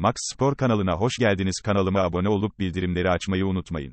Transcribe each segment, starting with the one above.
Max Spor kanalına hoş geldiniz. Kanalıma abone olup bildirimleri açmayı unutmayın.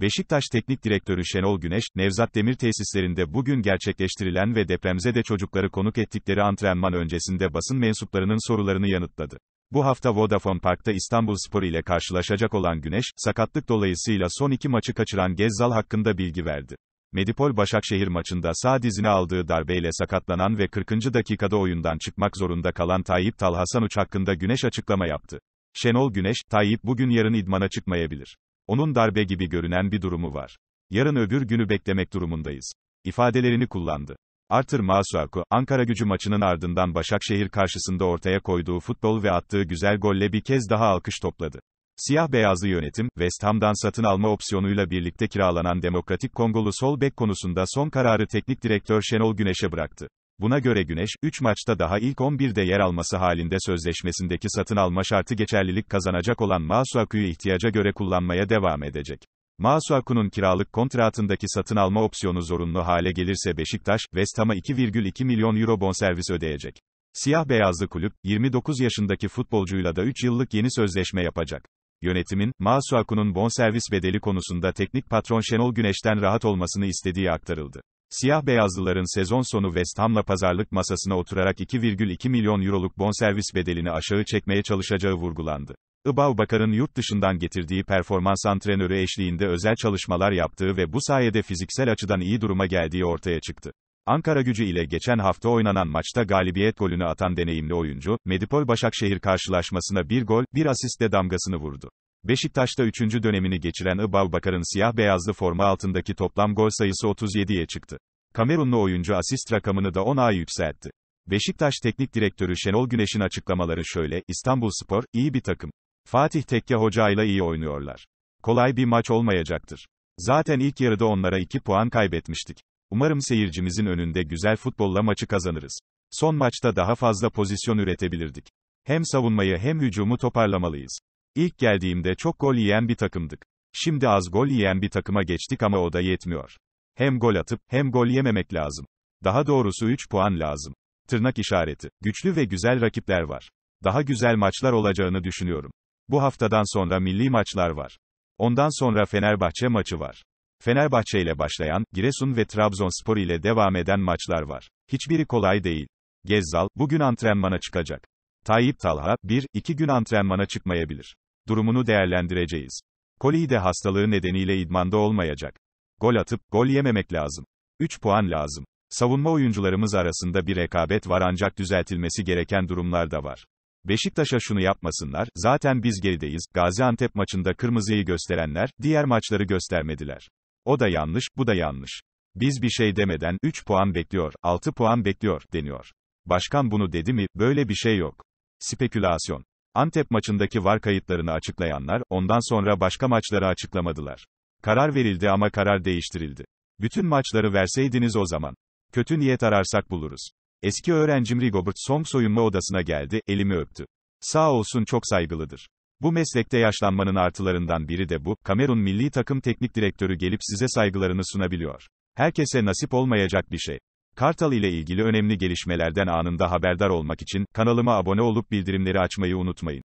Beşiktaş Teknik Direktörü Şenol Güneş, Nevzat Demir tesislerinde bugün gerçekleştirilen ve depremzede çocukları konuk ettikleri antrenman öncesinde basın mensuplarının sorularını yanıtladı. Bu hafta Vodafone Park'ta İstanbulspor ile karşılaşacak olan Güneş, sakatlık dolayısıyla son iki maçı kaçıran Ghezzal hakkında bilgi verdi. Medipol Başakşehir maçında sağ dizine aldığı darbeyle sakatlanan ve 40. dakikada oyundan çıkmak zorunda kalan Tayyip Talhasanuç hakkında Güneş açıklama yaptı. Şenol Güneş, "Tayyip bugün yarın idmana çıkmayabilir. Onun darbe gibi görünen bir durumu var. Yarın öbür günü beklemek durumundayız" ifadelerini kullandı. Arthur Masuaku, Ankaragücü maçının ardından Başakşehir karşısında ortaya koyduğu futbol ve attığı güzel golle bir kez daha alkış topladı. Siyah-beyazlı yönetim, West Ham'dan satın alma opsiyonuyla birlikte kiralanan Demokratik Kongolu sol bek konusunda son kararı teknik direktör Şenol Güneş'e bıraktı. Buna göre Güneş, 3 maçta daha ilk 11'de yer alması halinde sözleşmesindeki satın alma şartı geçerlilik kazanacak olan Masuaku'yu ihtiyaca göre kullanmaya devam edecek. Masuaku'nun kiralık kontratındaki satın alma opsiyonu zorunlu hale gelirse Beşiktaş, West Ham'a 2,2 milyon euro bonservis ödeyecek. Siyah-beyazlı kulüp, 29 yaşındaki futbolcuyla da 3 yıllık yeni sözleşme yapacak. Yönetimin, Masuaku'nun bonservis bedeli konusunda teknik patron Şenol Güneş'ten rahat olmasını istediği aktarıldı. Siyah-beyazlıların sezon sonu West Ham'la pazarlık masasına oturarak 2,2 milyon euroluk bonservis bedelini aşağı çekmeye çalışacağı vurgulandı. İBAV Bakar'ın yurt dışından getirdiği performans antrenörü eşliğinde özel çalışmalar yaptığı ve bu sayede fiziksel açıdan iyi duruma geldiği ortaya çıktı. Ankaragücü ile geçen hafta oynanan maçta galibiyet golünü atan deneyimli oyuncu, Medipol Başakşehir karşılaşmasına bir gol, bir asistle damgasını vurdu. Beşiktaş'ta 3. dönemini geçiren İBAV Bakar'ın siyah-beyazlı forma altındaki toplam gol sayısı 37'ye çıktı. Kamerunlu oyuncu asist rakamını da 10'a yükseltti. Beşiktaş Teknik Direktörü Şenol Güneş'in açıklamaları şöyle: "İstanbulspor, iyi bir takım. Fatih Tekke Hoca'yla iyi oynuyorlar. Kolay bir maç olmayacaktır. Zaten ilk yarıda onlara 2 puan kaybetmiştik. Umarım seyircimizin önünde güzel futbolla maçı kazanırız. Son maçta daha fazla pozisyon üretebilirdik. Hem savunmayı hem hücumu toparlamalıyız. İlk geldiğimde çok gol yiyen bir takımdık. Şimdi az gol yiyen bir takıma geçtik ama o da yetmiyor. Hem gol atıp hem gol yememek lazım. Daha doğrusu 3 puan lazım. Tırnak işareti. Güçlü ve güzel rakipler var. Daha güzel maçlar olacağını düşünüyorum. Bu haftadan sonra milli maçlar var. Ondan sonra Fenerbahçe maçı var. Fenerbahçe ile başlayan, Giresun ve Trabzonspor ile devam eden maçlar var. Hiçbiri kolay değil. Ghezzal, bugün antrenmana çıkacak. Tayyip Talha, 1-2 gün antrenmana çıkmayabilir. Durumunu değerlendireceğiz. Koli de hastalığı nedeniyle idmanda olmayacak. Gol atıp, gol yememek lazım. 3 puan lazım. Savunma oyuncularımız arasında bir rekabet var ancak düzeltilmesi gereken durumlar da var. Beşiktaş'a şunu yapmasınlar, zaten biz gerideyiz. Gaziantep maçında kırmızıyı gösterenler, diğer maçları göstermediler. O da yanlış, bu da yanlış. Biz bir şey demeden, 3 puan bekliyor, 6 puan bekliyor, deniyor. Başkan bunu dedi mi, böyle bir şey yok. Spekülasyon. Antep maçındaki VAR kayıtlarını açıklayanlar, ondan sonra başka maçları açıklamadılar. Karar verildi ama karar değiştirildi. Bütün maçları verseydiniz o zaman. Kötü niyet ararsak buluruz. Eski öğrencim Rigobert soyunma odasına geldi, elimi öptü. Sağ olsun, çok saygılıdır. Bu meslekte yaşlanmanın artılarından biri de bu. Kamerun milli takım teknik direktörü gelip size saygılarını sunabiliyor. Herkese nasip olmayacak bir şey. Kartal ile ilgili önemli gelişmelerden anında haberdar olmak için kanalıma abone olup bildirimleri açmayı unutmayın.